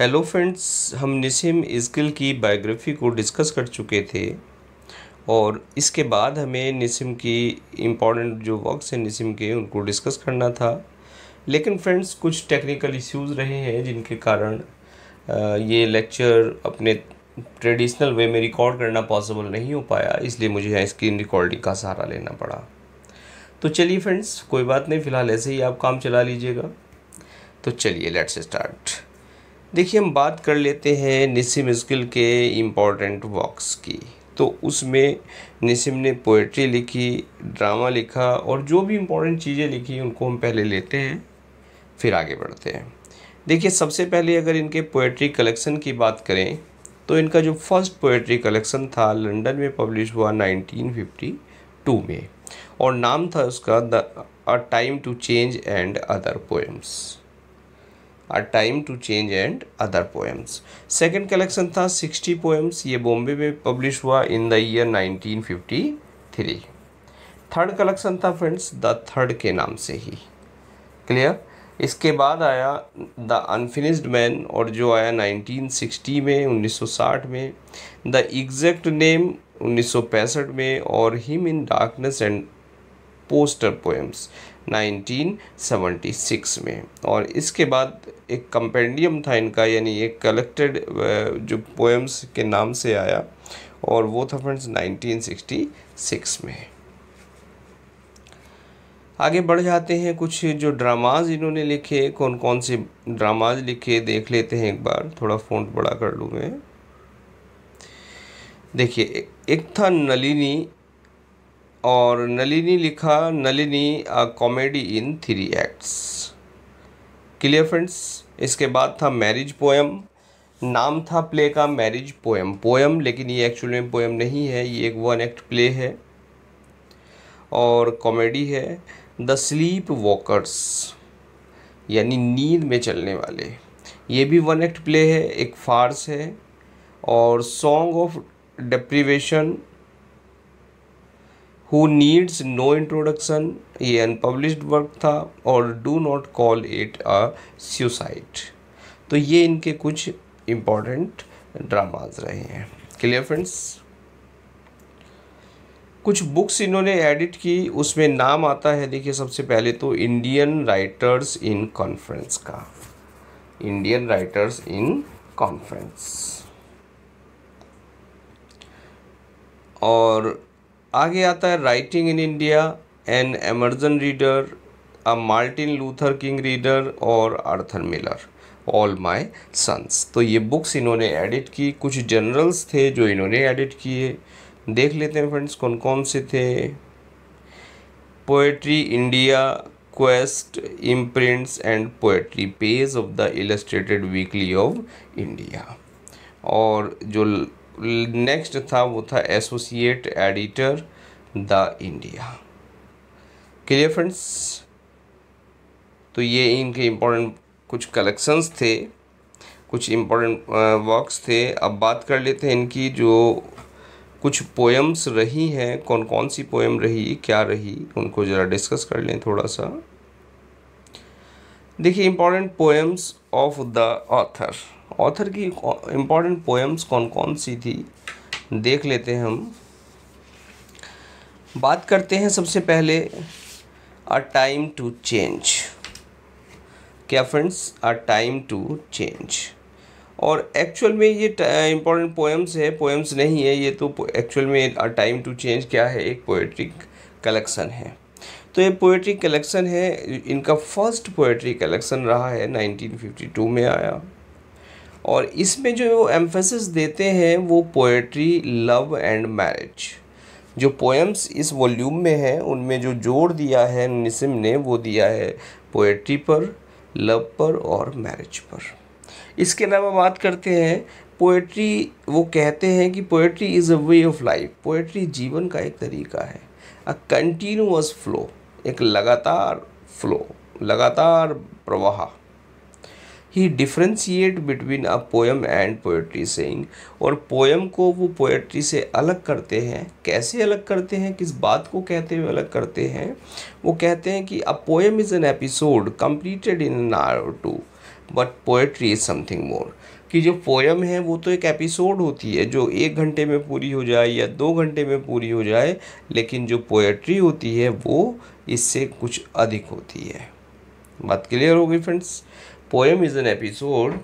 Hello friends, हम निसिम इज़कील की बायोग्राफी को डिस्कस कर चुके थे और इसके बाद हमें निसिम की इम्पॉर्टेंट जो वर्क्स हैं निसिम के उनको डिस्कस करना था। लेकिन फ्रेंड्स कुछ टेक्निकल इश्यूज़ रहे हैं जिनके कारण ये लेक्चर अपने ट्रेडिशनल वे में रिकॉर्ड करना पॉसिबल नहीं हो पाया, इसलिए मुझे यहाँ स्क्रीन रिकॉर्डिंग का सहारा लेना पड़ा। तो चलिए फ्रेंड्स, कोई बात नहीं, फ़िलहाल ऐसे ही आप काम चला लीजिएगा। तो चलिए लेट्स स्टार्ट। देखिए, हम बात कर लेते हैं निसिम इज़कील के इम्पॉर्टेंट वर्क्स की। तो उसमें निसिम ने पोएट्री लिखी, ड्रामा लिखा और जो भी इम्पॉर्टेंट चीज़ें लिखी उनको हम पहले लेते हैं, फिर आगे बढ़ते हैं। देखिए, सबसे पहले अगर इनके पोएट्री कलेक्शन की बात करें तो इनका जो फर्स्ट पोएट्री कलेक्शन था लंदन में पब्लिश हुआ 1952 में और नाम था उसका a time to change and other poems. A Time to Change and Other Poems। Second collection था 60 पोएम्स, ये बॉम्बे में पब्लिश हुआ in the year 1953। Third collection था फ्रेंड्स द थर्ड के नाम से ही, क्लियर। इसके बाद आया द अनफिनिश्ड मैन और जो आया 1960 में, 1960 में द एग्जैक्ट नेम 1965 में और hymn in darkness and poster poems 1976 में। और इसके बाद एक कंपेंडियम था इनका, यानी एक कलेक्टेड जो पोएम्स के नाम से आया और वो था फ्रेंड्स 1966 में। आगे बढ़ जाते हैं, कुछ जो ड्रामाज इन्होंने लिखे, कौन कौन से ड्रामाज लिखे देख लेते हैं एक बार। थोड़ा फ़ॉन्ट बड़ा कर लूँ मैं। देखिए, एक था नलिनी और नलिनी लिखा Nalini a comedy in 3 acts, clear friends. इसके बाद था मैरिज पोएम, नाम था प्ले का मैरिज पोएम, पोएम लेकिन ये एक्चुअल में पोएम नहीं है, ये एक 1 एक्ट प्ले है और कॉमेडी है। द स्लीप वॉकर्स यानी नींद में चलने वाले, ये भी 1 एक्ट प्ले है, एक फार्स है। और song of deprivation who needs no introduction, ये अनपब्लिश्ड वर्क था। और do not call it a suicide. तो ये इनके कुछ इम्पॉर्टेंट ड्रामाज रहे हैं, क्लियर फ्रेंड्स। कुछ बुक्स इन्होंने एडिट की, उसमें नाम आता है, देखिए सबसे पहले तो इंडियन राइटर्स इन कॉन्फ्रेंस का, इंडियन राइटर्स इन कॉन्फ्रेंस। और आगे आता है writing in India, an emergent reader, a Martin Luther King reader और Arthur Miller, all my sons. तो ये बुक्स इन्होंने एडिट की। कुछ जर्नल्स थे जो इन्होंने एडिट किए, देख लेते हैं फ्रेंड्स कौन कौन से थे। Poetry India, quest, imprints and poetry, page of the illustrated weekly of India. और जो नेक्स्ट था वो था associate editor the India, clear friends. तो ये इनके इम्पोर्टेंट कुछ कलेक्शंस थे, कुछ इम्पोर्टेंट वर्क्स थे। अब बात कर लेते हैं इनकी जो कुछ पोएम्स रही हैं, कौन कौन सी पोएम रही, क्या रही, उनको ज़रा डिस्कस कर लें थोड़ा सा। देखिए, important poems of the author, author की इम्पॉर्टेंट पोएम्स कौन कौन सी थी देख लेते हैं। हम बात करते हैं सबसे पहले अ टाइम टू चेंज, क्या friends, a time to change. और एक्चुअल में ये इम्पॉर्टेंट पोएम्स है, पोएम्स नहीं है ये, तो एक्चुअल में अ टाइम टू चेंज क्या है, एक पोएट्री कलेक्शन है। तो ये पोएट्री कलेक्शन है, इनका फर्स्ट पोएट्री कलेक्शन रहा है, 1952 में आया। और इसमें जो एम्फेसिस देते हैं वो पोएट्री, लव एंड मैरिज। जो पोएम्स इस वॉल्यूम में हैं उनमें जो जोड़ दिया है निसिम ने वो दिया है पोएट्री पर, लव पर और मैरिज पर। इसके अलावा बात करते हैं पोएट्री, वो कहते हैं कि poetry is a way of life, poetry जीवन का एक तरीका है, अ कंटिन्यूअस फ्लो, एक लगातार फ्लो, लगातार प्रवाह। He differentiate between a poem and poetry saying, और पोएम को वो पोएट्री से अलग करते हैं। कैसे अलग करते हैं, किस बात को कहते हुए अलग करते हैं, वो कहते हैं कि a poem is an episode completed in 1 hour 2 but poetry is something more, कि जो पोएम है वो तो एक एपिसोड होती है जो 1 घंटे में पूरी हो जाए या 2 घंटे में पूरी हो जाए, लेकिन जो पोएट्री होती है वो इससे कुछ अधिक होती है। बात क्लियर हो गई friends, poem is an episode.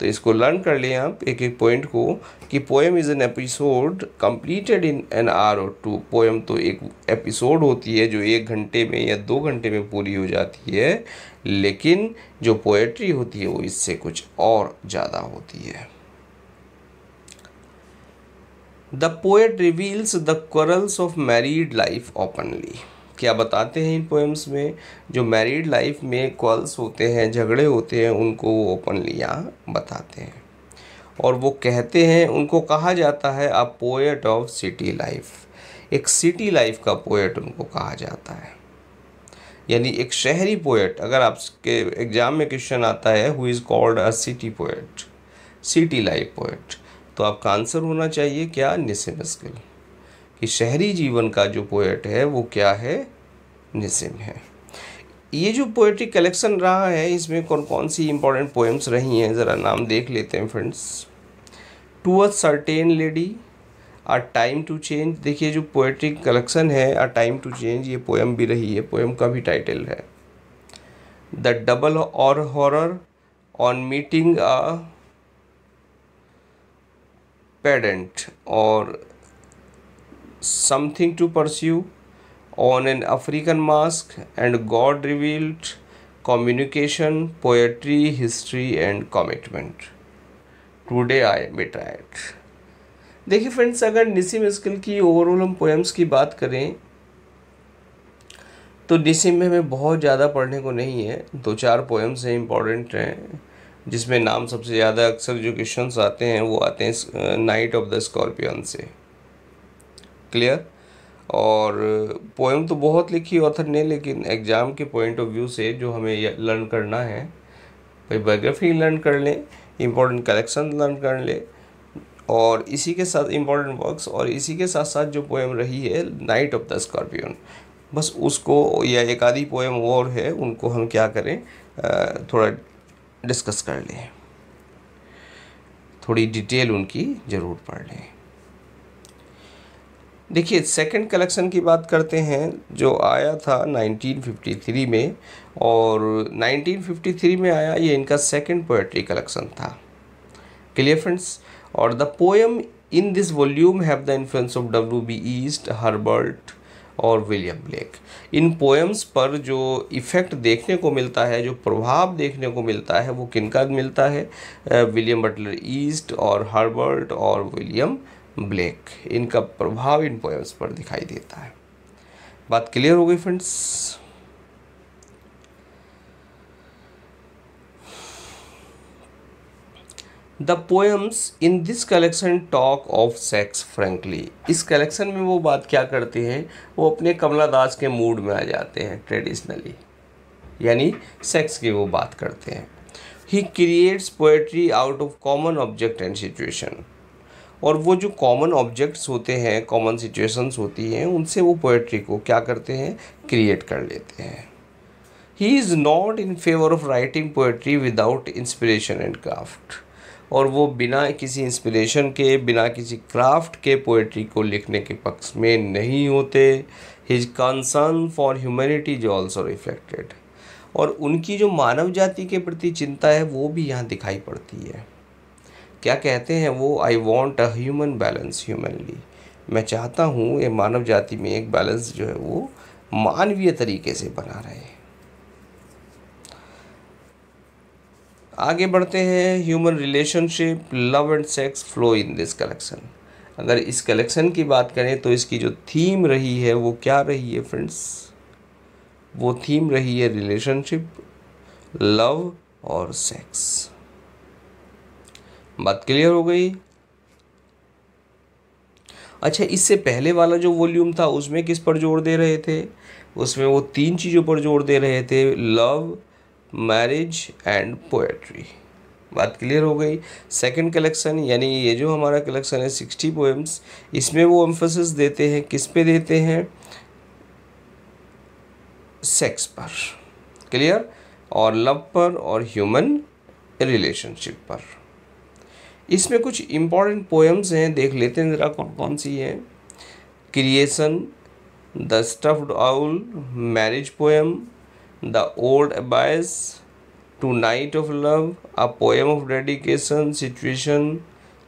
तो इसको लर्न कर लें आप एक एक पॉइंट को, कि poem is an episode completed in an hour और टू। पोएम तो एक एपिसोड होती है जो 1 घंटे में या 2 घंटे में पूरी हो जाती है, लेकिन जो पोएट्री होती है वो इससे कुछ और ज़्यादा होती है। The poet reveals the quarrels of married life openly. क्या बताते हैं इन पोएम्स में जो मैरिड लाइफ में क्वारल्स होते हैं, झगड़े होते हैं, उनको वो ओपनली यहाँ बताते हैं। और वो कहते हैं, उनको कहा जाता है a poet of city life, एक सिटी लाइफ का पोएट उनको कहा जाता है, यानी एक शहरी पोएट। अगर आपके एग्ज़ाम में क्वेश्चन आता है who is called a city poet, city life poet, तो आपका आंसर होना चाहिए क्या, निस्सिम एज़ेकिएल, कि शहरी जीवन का जो पोएट है वो क्या है, निस्सिम है। ये जो पोएट्री कलेक्शन रहा है इसमें कौन कौन सी इम्पोर्टेंट पोएम्स रही हैं, ज़रा नाम देख लेते हैं friends. To a certain lady, a time to change. देखिए जो पोएट्री कलेक्शन है अ टाइम टू चेंज, ये पोएम भी रही है, पोएम का भी टाइटल है। द डबल और horror, on meeting a pedant, और Something to Pursue, On an African Mask, and God Revealed, Communication, Poetry, History and Commitment, Today I Met It। देखिए फ्रेंड्स, अगर निस्सिम एज़ेकिएल की ओवरऑल हम पोएम्स की बात करें तो निस्सिम में हमें बहुत ज़्यादा पढ़ने को नहीं है, 2-4 पोएम्स हैं इम्पॉर्टेंट हैं, जिसमें नाम सबसे ज़्यादा अक्सर जो क्वेश्चंस आते हैं वो आते हैं नाइट ऑफ द स्कॉर्पियन से। क्लियर। और पोएम तो बहुत लिखी ऑथर ने, लेकिन एग्ज़ाम के पॉइंट ऑफ व्यू से जो हमें लर्न करना है, भाई बायोग्राफी लर्न कर लें, इम्पोर्टेंट कलेक्शन लर्न कर लें, और इसी के साथ इम्पोर्टेंट वर्क्स, और इसी के साथ साथ जो पोएम रही है नाइट ऑफ द स्कॉर्पियन, बस उसको या एक आधी पोएम और है उनको हम क्या करें, थोड़ा डिस्कस कर लें, थोड़ी डिटेल उनकी ज़रूर पढ़ लें। देखिए सेकंड कलेक्शन की बात करते हैं जो आया था 1953 में, और 1953 में आया ये इनका सेकंड पोएट्री कलेक्शन था। Clear friends. और the poem in this volume have the influence of W.B. ईस्ट, हर्बर्ट और विलियम ब्लेक। इन पोएम्स पर जो इफ़ेक्ट देखने को मिलता है, जो प्रभाव देखने को मिलता है, वो किनका मिलता है, विलियम बटलर ईस्ट और हर्बर्ट और विलियम ब्लेक, इनका प्रभाव इन पोएम्स पर दिखाई देता है। बात क्लियर हो गई friends. The poems in this collection talk of sex frankly. इस कलेक्शन में वो बात क्या करते हैं, वो अपने कमला दास के मूड में आ जाते हैं ट्रेडिशनली, यानी सेक्स की वो बात करते हैं। He creates poetry out of common object and situation, और वो जो कॉमन ऑब्जेक्ट्स होते हैं, कॉमन सिचुएशंस होती हैं, उनसे वो पोएट्री को क्या करते हैं, क्रिएट कर लेते हैं। He is not in favour of writing poetry without inspiration and craft, और वो बिना किसी इंस्पिरेशन के, बिना किसी क्राफ्ट के पोएट्री को लिखने के पक्ष में नहीं होते। His concern for humanity is also reflected, और उनकी जो मानव जाति के प्रति चिंता है वो भी यहाँ दिखाई पड़ती है। क्या कहते हैं वो, I want a human balance humanly, मैं चाहता हूँ ये मानव जाति में एक बैलेंस जो है वो मानवीय तरीके से बना रहे। आगे बढ़ते हैं, human relationship, love and sex flow in this collection. अगर इस कलेक्शन की बात करें तो इसकी जो थीम रही है वो क्या रही है फ्रेंड्स, वो थीम रही है रिलेशनशिप, लव और सेक्स। बात क्लियर हो गई। अच्छा, इससे पहले वाला जो वॉल्यूम था उसमें किस पर जोर दे रहे थे, उसमें वो 3 चीज़ों पर जोर दे रहे थे, लव, मैरिज एंड पोएट्री। बात क्लियर हो गई। सेकंड कलेक्शन यानी ये जो हमारा कलेक्शन है 60 पोएम्स, इसमें वो एम्फेसिस देते हैं, किस पे देते हैं, सेक्स पर। क्लियर। और लव पर और ह्यूमन रिलेशनशिप पर। इसमें कुछ इम्पॉर्टेंट पोएम्स हैं, देख लेते हैं ज़रा कौन कौन सी हैं। Creation, the stuffed owl, marriage poem, the old अबायस, to night of love, a poem of dedication, situation,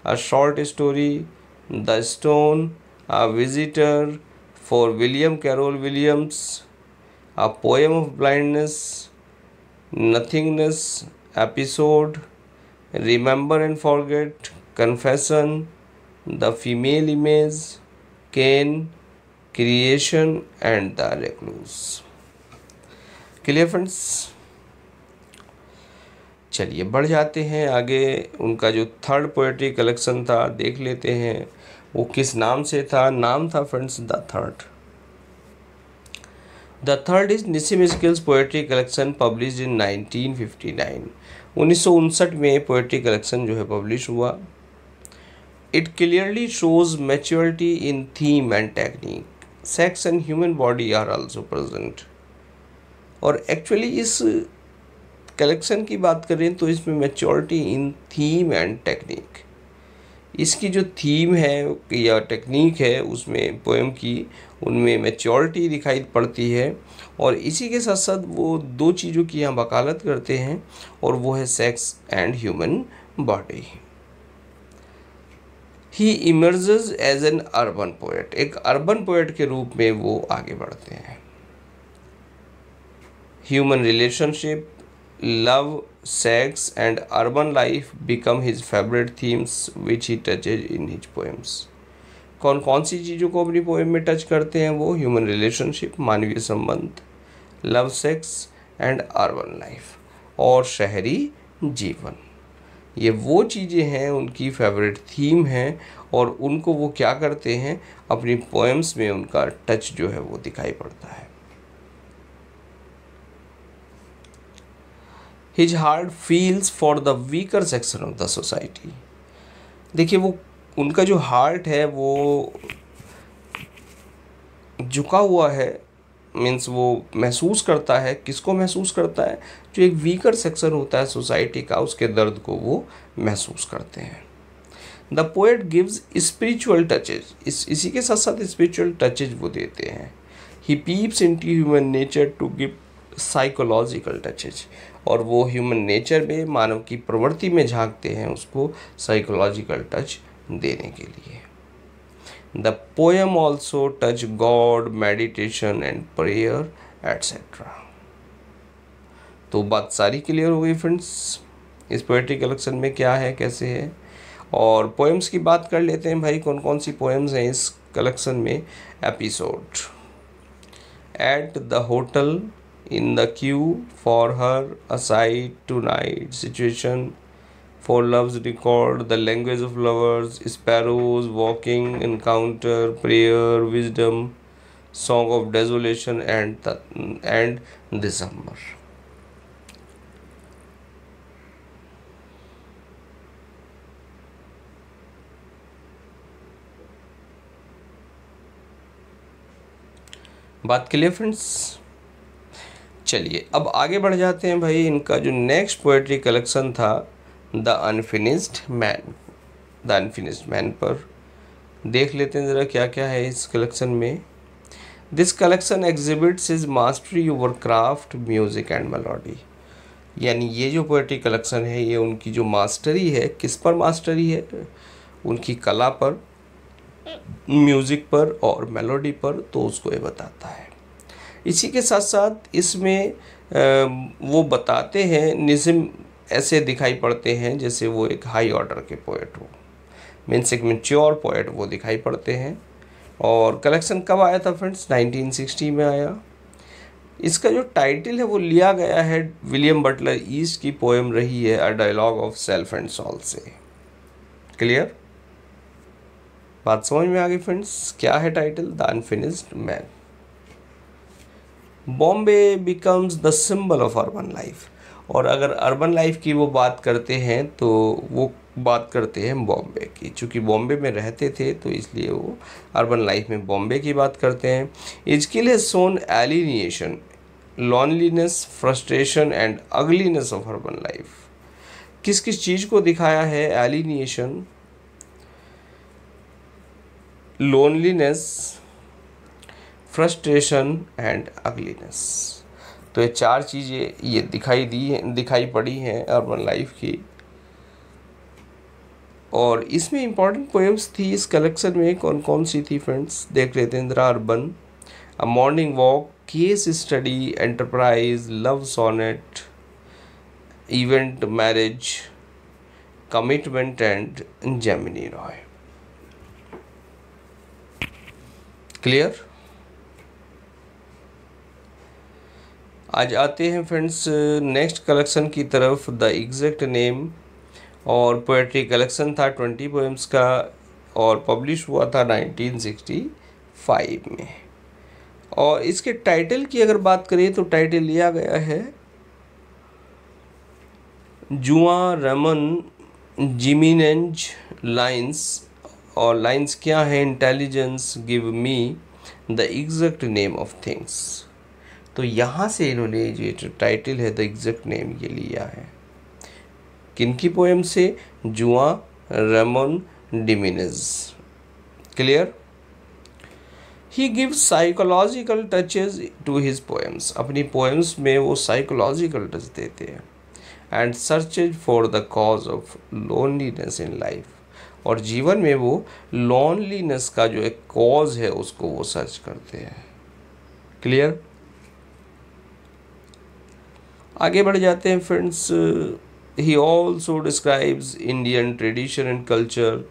a short story, the stone, a visitor, for William Carlos Williams, a poem of blindness, nothingness, episode, remember and forget, confession, the female image, Cain, creation and the recluse. Clear friends, चलिए बढ़ जाते हैं आगे। उनका जो third poetry collection था देख लेते हैं वो किस नाम से था। नाम था friends the third. The third is Nissim Ezekiel's poetry collection publish in 1959। 1959 में पोएट्री कलेक्शन जो है पब्लिश हुआ। It clearly shows maturity in theme and technique, sex and human body are also present. और एक्चुअली इस कलेक्शन की बात करें तो इसमें maturity in theme and technique, इसकी जो थीम है या टेक्निक है उसमें पोएम की, उनमें मैच्योरिटी दिखाई पड़ती है। और इसी के साथ साथ वो दो चीज़ों की यहाँ वकालत करते हैं और वो है sex and human body. He emerges as an urban poet, एक अर्बन पोएट के रूप में वो आगे बढ़ते हैं। Human relationship, love, sex and urban life become his favorite themes which he touches in his poems. कौन कौन सी चीज़ों को अपनी पोएम में टच करते हैं वो? ह्यूमन रिलेशनशिप, मानवीय संबंध, love, sex and urban life, और शहरी जीवन। ये वो चीज़ें हैं उनकी फेवरेट थीम हैं और उनको वो क्या करते हैं अपनी पोएम्स में, उनका टच जो है वो दिखाई पड़ता है। His heart feels for the weaker section of the society. देखिए वो उनका जो हार्ट है वो झुका हुआ है, मीन्स वो महसूस करता है, किसको महसूस करता है? जो एक वीकर सेक्शन होता है सोसाइटी का, उसके दर्द को वो महसूस करते हैं। The poet gives spiritual touches, इसी के साथ साथ spiritual touches वो देते हैं। He peeps into human nature to give psychological touches, और वो ह्यूमन नेचर में, मानव की प्रवृत्ति में झांकते हैं उसको साइकोलॉजिकल टच देने के लिए। The poem also touch God, meditation and prayer etcetera. तो बात सारी क्लियर हो गई फ्रेंड्स, इस पोएट्री कलेक्शन में क्या है कैसे है। और पोएम्स की बात कर लेते हैं भाई, कौन कौन सी पोएम्स हैं इस कलेक्शन में। Episode, at the hotel, in the queue, for her, aside, tonight, situation, for love's record, the language of lovers, sparrows, walking, encounter, prayer, wisdom, song of desolation and December. बात clear friends, चलिए अब आगे बढ़ जाते हैं भाई। इनका जो नेक्स्ट पोएट्री कलेक्शन था the unfinished man, the unfinished man पर देख लेते हैं ज़रा क्या क्या है इस कलेक्शन में। This collection exhibits his mastery over craft, music and melody. यानी ये जो पोएट्री कलेक्शन है ये उनकी जो मास्टरी है, किस पर मास्टरी है? उनकी कला पर, म्यूज़िक पर और मेलोडी पर, तो उसको ये बताता है। इसी के साथ साथ इसमें वो बताते हैं निज़िम ऐसे दिखाई पड़ते हैं जैसे वो एक हाई ऑर्डर के पोएट हो, मीन्स एक मैच्योर पोएट वो दिखाई पड़ते हैं। और कलेक्शन कब आया था फ्रेंड्स? 1960 में आया। इसका जो टाइटल है वो लिया गया है विलियम बटलर ईस्ट की पोएम रही है a dialogue of self and soul से। क्लियर, बात समझ में आ गई फ्रेंड्स, क्या है title? The unfinished man. Bombay becomes the symbol of urban life, और अगर अर्बन लाइफ की वो बात करते हैं तो वो बात करते हैं बॉम्बे की, चूँकि बॉम्बे में रहते थे तो इसलिए वो अर्बन लाइफ में बॉम्बे की बात करते हैं। Ezekiel has shown alienation, loneliness, frustration and ugliness of urban life. किस किस चीज़ को दिखाया है, alienation, loneliness, frustration and ugliness. तो ये चार चीज़ें ये दिखाई पड़ी हैं अर्बन लाइफ की। और इसमें इम्पॉर्टेंट पोएम्स थी इस कलेक्शन में, कौन कौन सी थी फ्रेंड्स, देख लेते हैं। इंदिरा urban, a morning walk, case study, enterprise, love sonnet, event, marriage, commitment and Jamini Roy. Clear. आज आते हैं फ्रेंड्स नेक्स्ट कलेक्शन की तरफ, द एग्जैक्ट नेम। और पोएट्री कलेक्शन था 20 पोएम्स का और पब्लिश हुआ था 1965 में। और इसके टाइटल की अगर बात करें तो टाइटल लिया गया है जुआन रमन जिमेनेज लाइन्स। और लाइन्स क्या है, intelligence give me the exact name of things. तो यहाँ से इन्होंने ये जो टाइटल है द एग्जैक्ट नेम ये लिया है किनकी पोएम से, Juan Ramon Jimenez. Clear. He gives psychological touches to his poems, अपनी पोएम्स में वो साइकोलॉजिकल टच देते हैं। And searches for the cause of loneliness in life, और जीवन में वो लोनलीनेस का जो एक कॉज है उसको वो सर्च करते हैं। क्लियर। आगे बढ़ जाते हैं friends. He also describes Indian tradition and culture,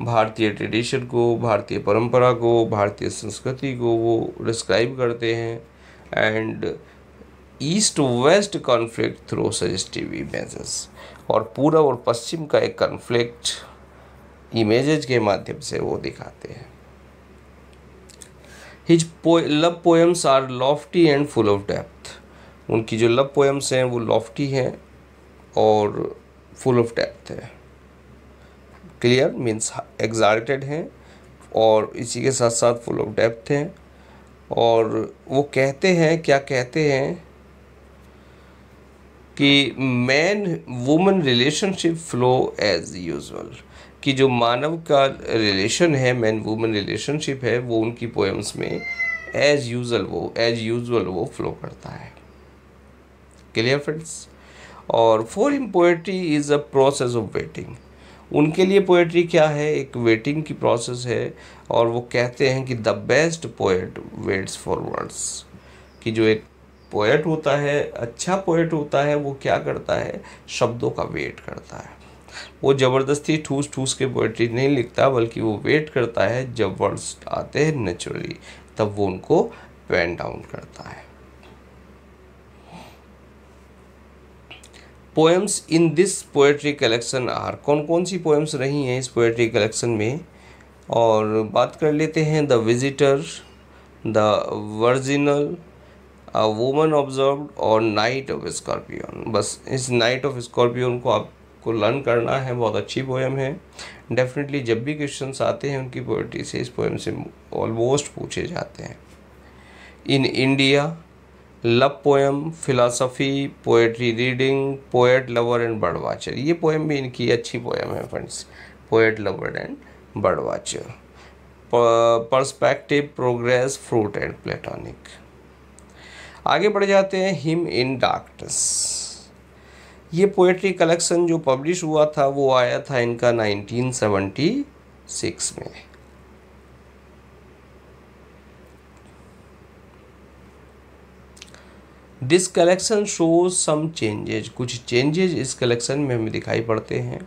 भारतीय ट्रेडिशन को, भारतीय परंपरा को, भारतीय संस्कृति को वो डिस्क्राइब करते हैं। And east west conflict through suggestive images, और पूर्व और पश्चिम का एक कॉन्फ्लिक्ट इमेजेस के माध्यम से वो दिखाते हैं। His love poems are lofty and full of depth, उनकी जो लव पोएम्स हैं वो लॉफ्टी हैं और फुल ऑफ डेप्थ है। क्लियर मीन्स एग्जाल्टेड हैं और इसी के साथ साथ फुल ऑफ डेप्थ हैं। और वो कहते हैं, क्या कहते हैं कि man woman relationship flow as usual, कि जो मानव का रिलेशन है, मैन वुमन रिलेशनशिप है, वो उनकी पोएम्स में एज यूजुअल वो फ्लो करता है। Clear friends. और for him poetry is a process of waiting, उनके लिए पोएट्री क्या है, एक वेटिंग की प्रोसेस है। और वो कहते हैं कि the best poet waits for words, कि जो एक पोएट होता है, अच्छा पोएट होता है, वो क्या करता है, शब्दों का वेट करता है। वो ज़बरदस्ती ठूस ठूस के पोएट्री नहीं लिखता, बल्कि वो वेट करता है, जब वर्ड्स आते हैं नेचुरली तब वो उनको पेन डाउन करता है। Poems in this poetry collection are, कौन कौन सी पोएम्स रही हैं इस पोएट्री कलेक्शन में, और बात कर लेते हैं। The visitor, the virginal, a woman observed और नाइट ऑफ स्कॉर्पियन। बस इस नाइट ऑफ स्कॉर्पियन को आपको लर्न करना है, बहुत अच्छी पोएम है। डेफिनेटली जब भी क्वेश्चंस आते हैं उनकी पोएट्री से, इस पोएम से ऑलमोस्ट पूछे जाते हैं। In India, love poem, philosophy, poetry reading, poet lover and bird watcher, ये पोएम भी इनकी अच्छी पोएम है friends, poet lover and bird watcher. Perspective, progress, fruit and platonic. आगे बढ़ जाते हैं हिम इन डार्कनेस। ये पोएट्री कलेक्शन जो पब्लिश हुआ था वो आया था इनका 1976 में। This collection shows some changes, कुछ चेंजेज इस कलेक्शन में हमें दिखाई पड़ते हैं,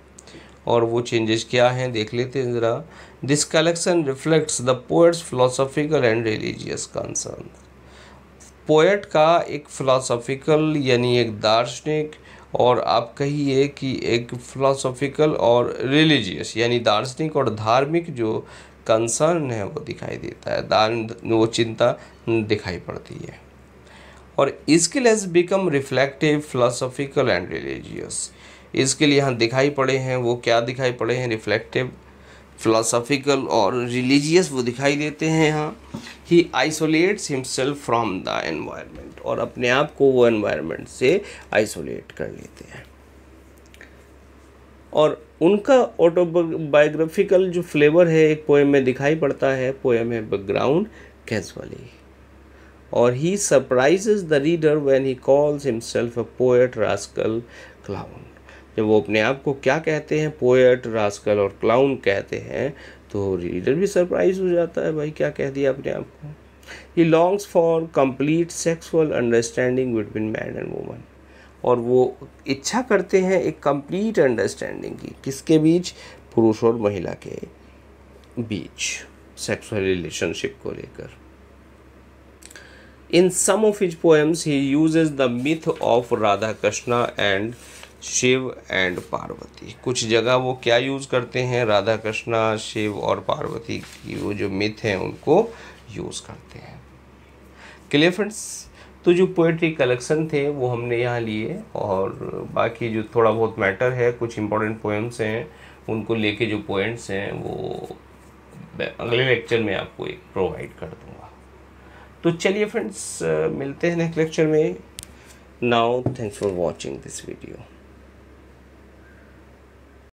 और वो चेंजेज क्या हैं देख लेते हैं ज़रा। This collection reflects the poet's philosophical and religious concern, poet का एक फिलोसॉफिकल यानी एक दार्शनिक, और आप कहिए कि एक फिलोसॉफिकल और रिलीजियस यानी दार्शनिक और धार्मिक जो कंसर्न है वो दिखाई देता है, वो चिंता दिखाई पड़ती है। और इसके लिए become reflective, philosophical and religious, इसके लिए यहाँ दिखाई पड़े हैं। वो क्या दिखाई पड़े हैं, रिफ्लेक्टिव, फिलोसॉफिकल और रिलीजियस वो दिखाई देते हैं यहाँ। He isolates himself from the environment, और अपने आप को वो एनवायरनमेंट से आइसोलेट कर लेते हैं। और उनका ऑटोबायोग्राफिकल जो फ्लेवर है एक पोएम में दिखाई पड़ता है। पोएम है बैकग्राउंड कैजुअली, और he surprises the reader when he calls himself a poet rascal clown. जब वो अपने आप को क्या कहते हैं, पोएट रास्कल और क्लाउन कहते हैं, तो रीडर भी सरप्राइज हो जाता है, भाई क्या कह दिया अपने आप को। He longs for complete sexual understanding between man and woman, और वो इच्छा करते हैं एक कंप्लीट अंडरस्टैंडिंग की, किसके बीच, पुरुष और महिला के बीच सेक्सुअल रिलेशनशिप को लेकर। In some of his poems he uses the myth of Radha Krishna and Shiva and Parvati. कुछ जगह वो क्या यूज़ करते हैं, राधा कृष्णा, शिव और पार्वती की वो जो मिथ हैं उनको यूज़ करते हैं। क्लियर फ्रेंड्स, तो जो पोएट्री कलेक्शन थे वो हमने यहाँ लिए, और बाकी जो थोड़ा बहुत मैटर है, कुछ इम्पोर्टेंट पोएम्स हैं, उनको लेके जो पॉइंट्स हैं वो अगले लेक्चर में आपको एक प्रोवाइड कर दूँगा। तो चलिए फ्रेंड्स, मिलते हैं नेक्स्ट लेक्चर में। Now thanks for watching this video.